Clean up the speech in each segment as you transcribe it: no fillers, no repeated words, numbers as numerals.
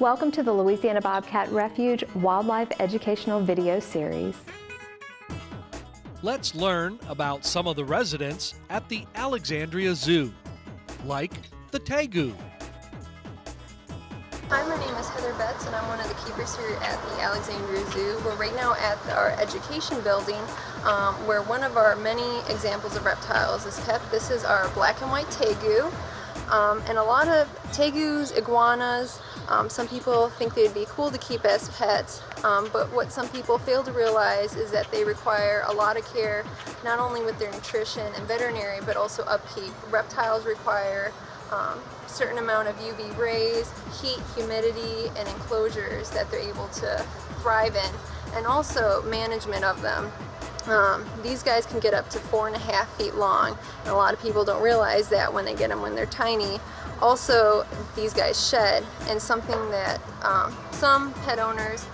Welcome to the Louisiana Bobcat Refuge Wildlife Educational Video Series. Let's learn about some of the residents at the Alexandria Zoo, like the Tegu. Hi, my name is Heather Betts and I'm one of the keepers here at the Alexandria Zoo. We're right now at our education building where one of our many examples of reptiles is kept. This is our black and white tegu. And a lot of tegus, iguanas, some people think they'd be cool to keep as pets, but what some people fail to realize is that they require a lot of care, not only with their nutrition and veterinary, but also upkeep. Reptiles require certain amount of UV rays, heat, humidity, and enclosures that they're able to thrive in, and also management of them. These guys can get up to 4.5 feet long, and a lot of people don't realize that when they get them when they're tiny. Also, these guys shed, and something that some pet owners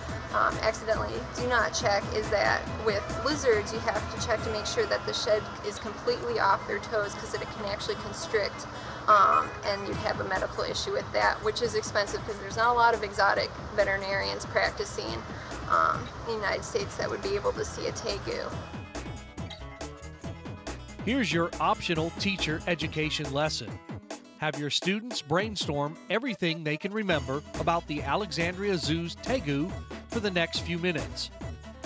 accidentally do not check is that with lizards you have to check to make sure that the shed is completely off their toes, because it can actually constrict and you'd have a medical issue with that, which is expensive because there's not a lot of exotic veterinarians practicing in the United States that would be able to see a tegu. Here's your optional teacher education lesson. Have your students brainstorm everything they can remember about the Alexandria Zoo's tegu for the next few minutes.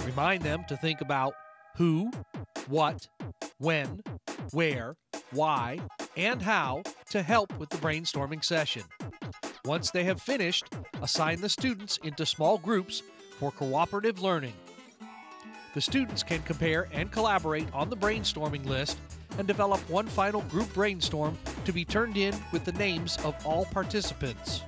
Remind them to think about who, what, when, where, why, and how to help with the brainstorming session. Once they have finished, assign the students into small groups for cooperative learning. The students can compare and collaborate on the brainstorming list and develop one final group brainstorm to be turned in with the names of all participants.